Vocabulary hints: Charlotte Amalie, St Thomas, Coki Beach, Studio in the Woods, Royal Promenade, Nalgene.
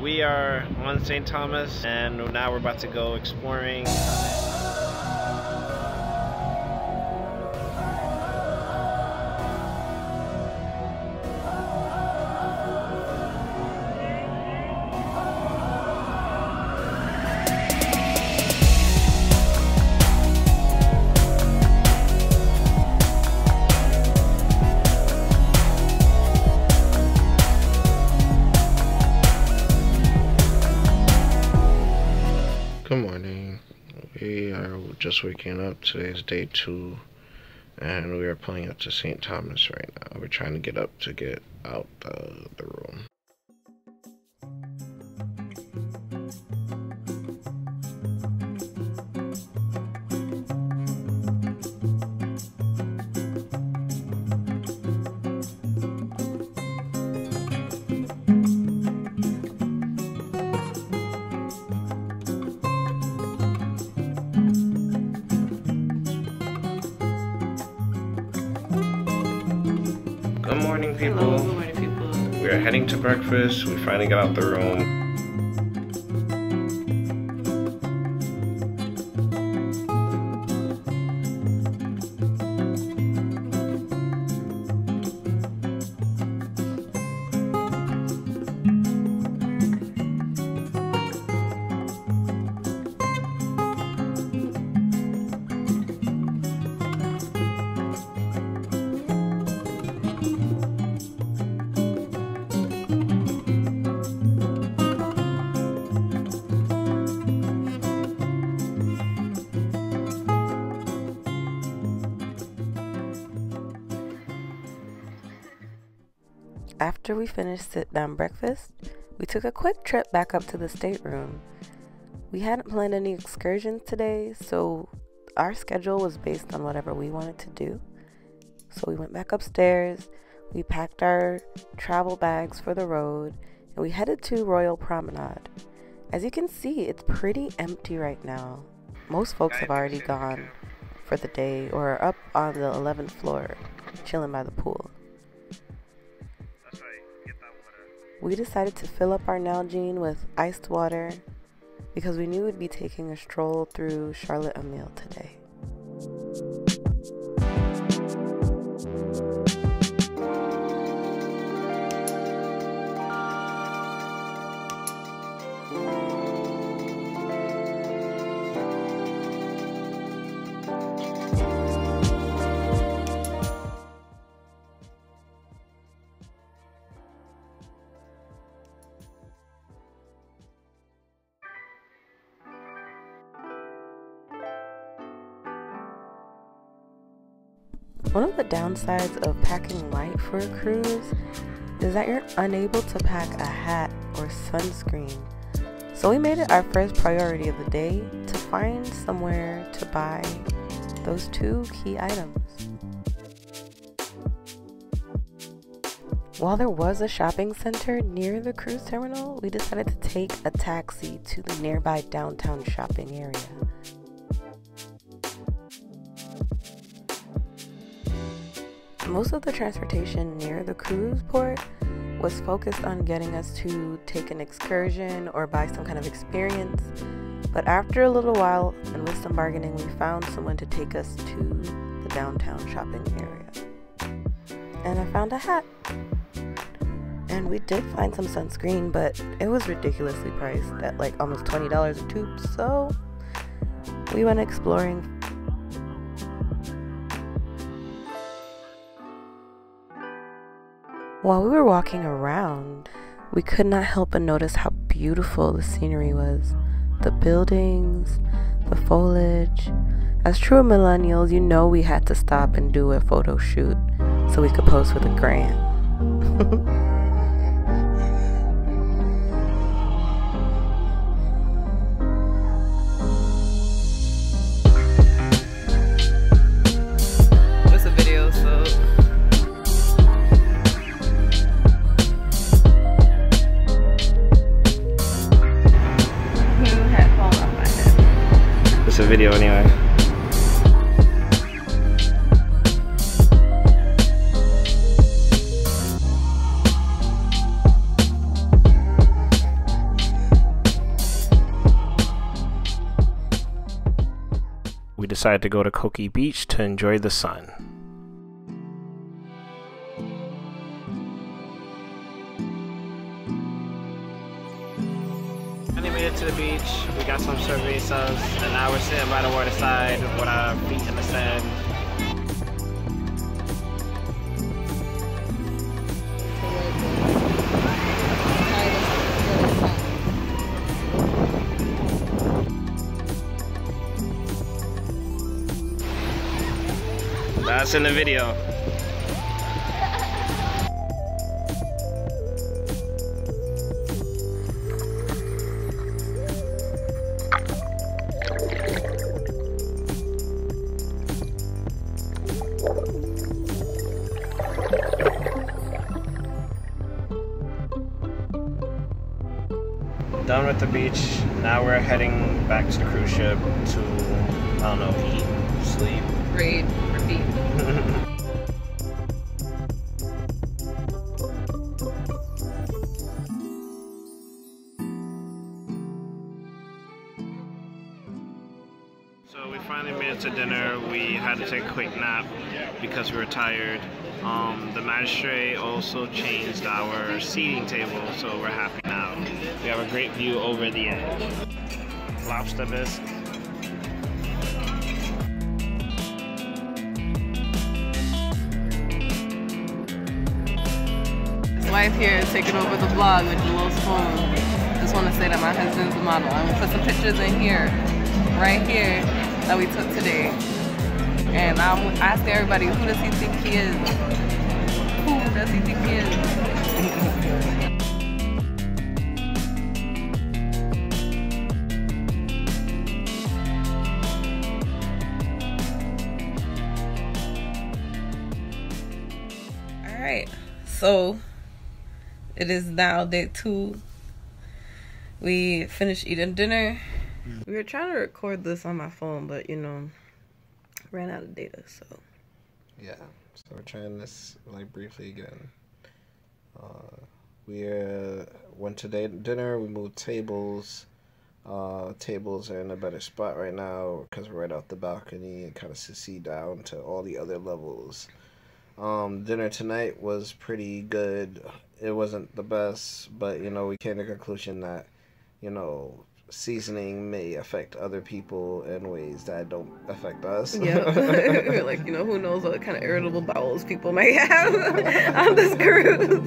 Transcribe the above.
We are on St. Thomas and now we're about to go exploring. Good morning. We are just waking up. Today is day 2 and we are pulling up to St. Thomas right now. We're trying to get up to get out the room. Good morning, people. Hello, good morning, people. We are heading to breakfast. We finally got out the room. After we finished sit-down breakfast, we took a quick trip back up to the stateroom. We hadn't planned any excursions today, so our schedule was based on whatever we wanted to do. So we went back upstairs, we packed our travel bags for the road, and we headed to Royal Promenade. As you can see, it's pretty empty right now. Most folks have already gone for the day or are up on the 11th floor, chilling by the pool. We decided to fill up our Nalgene with iced water because we knew we'd be taking a stroll through Charlotte Amalie today. One of the downsides of packing light for a cruise is that you're unable to pack a hat or sunscreen. So we made it our first priority of the day to find somewhere to buy those 2 key items. While there was a shopping center near the cruise terminal, we decided to take a taxi to the nearby downtown shopping area. Most of the transportation near the cruise port was focused on getting us to take an excursion or buy some kind of experience, but after a little while and with some bargaining, we found someone to take us to the downtown shopping area. And I found a hat. And we did find some sunscreen, but it was ridiculously priced at like almost $20 a tube, so we went exploring. While we were walking around, we could not help but notice how beautiful the scenery was. The buildings, the foliage. As true millennials, you know we had to stop and do a photo shoot so we could pose for the gram. Video anyway. decided to go to Coki Beach to enjoy the sun. Finally made it to the beach, we got some cervezas, and now we're sitting by the waterside with our feet in the sand. That's in the video. Done with the beach, now we're heading back to the cruise ship to, I don't know, eat, sleep, read, repeat. So we finally made it to dinner. We had to take a quick nap because we were tired. The magistrate also changed our seating table, so we're happy now. We have a great view over the edge. Lobster bisque. Wife here taking over the vlog with the little spoon. Just want to say that my husband's a model. I'm gonna put some pictures in here, right here, that we took today. And I'm asking everybody, who does he think he is? Who does he think he is? Alright, so it is now day 2. We finished eating dinner. We were trying to record this on my phone, but you know, ran out of data, so. Yeah, so we're trying this like briefly again. We went to dinner, we moved tables. Tables are in a better spot right now because we're right off the balcony and kind of see down to all the other levels. Dinner tonight was pretty good. It wasn't the best, but you know, we came to the conclusion that, you know, seasoning may affect other people in ways that don't affect us. Yeah. We're like, you know, who knows what kind of irritable bowels people might have on this cruise.